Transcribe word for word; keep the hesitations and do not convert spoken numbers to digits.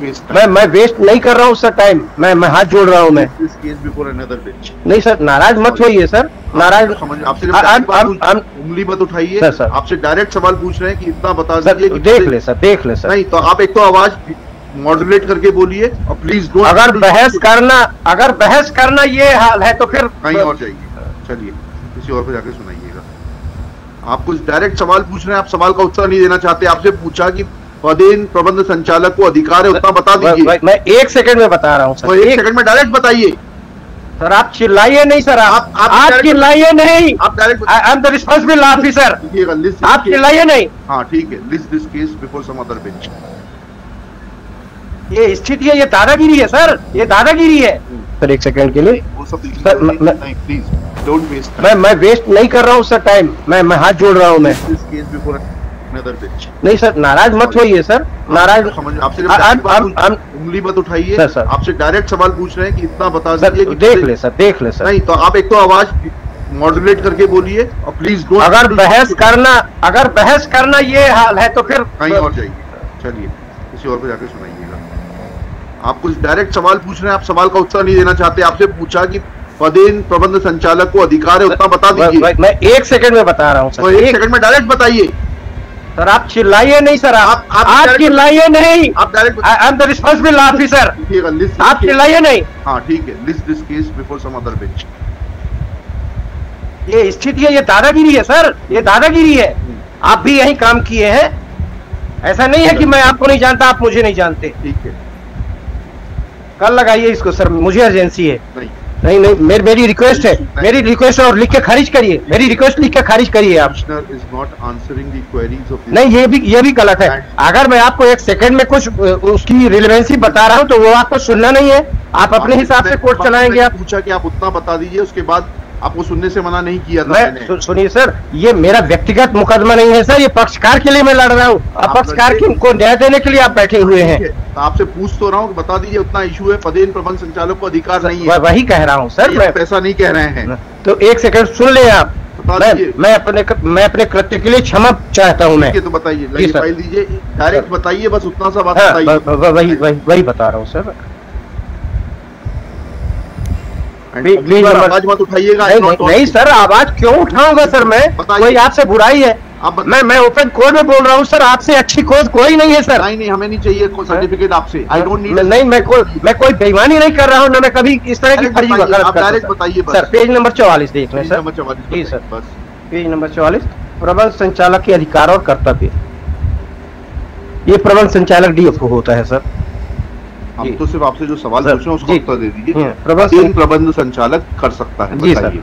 मैं मैं वेस्ट नहीं कर रहा हूँ सर टाइम, मैं मैं हाथ जोड़ रहा हूँ। मैं नहीं सर, नाराज मत होइए सर, नाराज आपसे उंगली मत उठाइए सर। सर आपसे डायरेक्ट सवाल पूछ रहे हैं कि इतना बता सर, देख ले सर, देख ले सर। नहीं तो आप एक तो आवाज मॉडरेट करके बोलिए और प्लीज डोंट। अगर बहस करना अगर बहस करना ये हाल है तो फिर कहीं और जाइए, चलिए किसी और को जाके सुनाइएगा। आप कुछ डायरेक्ट सवाल पूछ रहे हैं, आप सवाल का उत्तर नहीं देना चाहते। आपसे पूछा कि पदेन प्रबंध संचालक को अधिकार है, उतना बता दीजिए। मैं एक सेकंड में बता रहा हूँ सर, एक सेकंड में डायरेक्ट बताइए सर। आप चिल्लाइए नहीं सर, आप आप, आप चिल्लाइए नहीं, आप direct. I am the responsible officer, आप चिल्लाइए नहीं। हाँ ठीक है, list this case before some other bench. ये स्थिति है, ये दादागिरी है सर, ये दादागिरी है सर। एक सेकंड के लिए प्लीज डोंट वेस्ट। मैं मैं वेस्ट नहीं कर रहा हूँ सर टाइम, मैं मैं हाथ जोड़ रहा हूँ। मैं नहीं सर, नाराज मत होइए सर, नाराज आपसे उंगली मत उठाइए सर। सर आपसे डायरेक्ट सवाल पूछ रहे हैं कि इतना बता दीजिए। देख ले सर, देख ले सर। नहीं तो आप एक तो आवाज मॉडरेट करके बोलिए और प्लीज डोंट। अगर बहस करना अगर बहस करना ये हाल है तो फिर कहीं और जाइए, चलिए किसी और को जाके सुनाइएगा। आप कुछ डायरेक्ट सवाल पूछ रहे हैं, आप सवाल का उत्तर नहीं देना चाहते। आपसे पूछा कि पदेन प्रबंध संचालक को अधिकार है, उतना बता दीजिए। मैं एक सेकंड में बता रहा हूँ, एक सेकंड में डायरेक्ट बताइए सर। आप चिल्लाइए नहीं सर, आप आप, आप चिल्लाइए नहीं, आप direct. I am the responsible officer, आप चिल्लाइए नहीं। हाँ ठीक है, list this case before some other bench. ये स्थिति है, ये दादागिरी है सर, ये दादागिरी है। आप भी यही काम किए हैं, ऐसा नहीं है कि मैं आपको नहीं जानता, आप मुझे नहीं जानते। ठीक है, कल लगाइए इसको सर, मुझे अर्जेंसी है। नहीं नहीं, मेर, मेरी रिक्वेस्ट है, मेरी रिक्वेस्ट और लिख के खारिज करिए, मेरी रिक्वेस्ट लिख के खारिज करिए आप। नहीं, ये भी ये भी गलत है। अगर मैं आपको एक सेकंड में कुछ उसकी रिलेवेंसी बता रहा हूँ तो वो आपको सुनना नहीं है, आप अपने हिसाब से कोर्ट चलाएंगे। आप पूछा कि आप उतना बता दीजिए, उसके बाद आपको सुनने से मना नहीं किया था। सुनिए सर, ये मेरा व्यक्तिगत मुकदमा नहीं है सर, ये पक्षकार के लिए मैं लड़ रहा हूँ। पक्षकार को न्याय देने के लिए आप बैठे हुए हैं। आपसे पूछ तो रहा हूँ, बता दीजिए उतना इशू है, पदेन प्रबंध संचालक को अधिकार नहीं है। वही कह रहा हूँ सर, मैं पैसा नहीं कह रहे हैं। तो एक सेकंड सुन ले आप, मैं अपने मैं अपने कृत्य के लिए क्षमा चाहता हूँ। मैं तो बताइए, डायरेक्ट बताइए, बस उतना सा बात बताइए। वही वही वही बता रहा हूँ सर, प्लीज आवाज मत उठाइएगा। नहीं सर, आवाज क्यों उठाऊंगा सर, मैं कोई आपसे बुराई है? आप मैं मैं ओपन कोर्ट में बोल रहा हूँ सर, आपसे अच्छी कोर्ट कोई नहीं है सर। नहीं नहीं, हमें नहीं चाहिए कोई सर्टिफिकेट आपसे। I don't need. नहीं, मैं कोई मैं कोई बेईमानी नहीं कर रहा हूँ, ना मैं कभी इस तरह की फर्जी वगैरह। आप डायरेक्ट बताइए सर। पेज नंबर चौवालीस देख लें सर। जी सर, बस पेज नंबर चौवालीस, प्रबंध संचालक के अधिकार और कर्तव्य। ये प्रबंध संचालक डीएफओ होता है सर। हम तो सिर्फ आपसे जो सवाल पूछ रहे हैं उसको उत्तर दे दीजिए। प्रबंध संचालक कर सकता है, बताइए।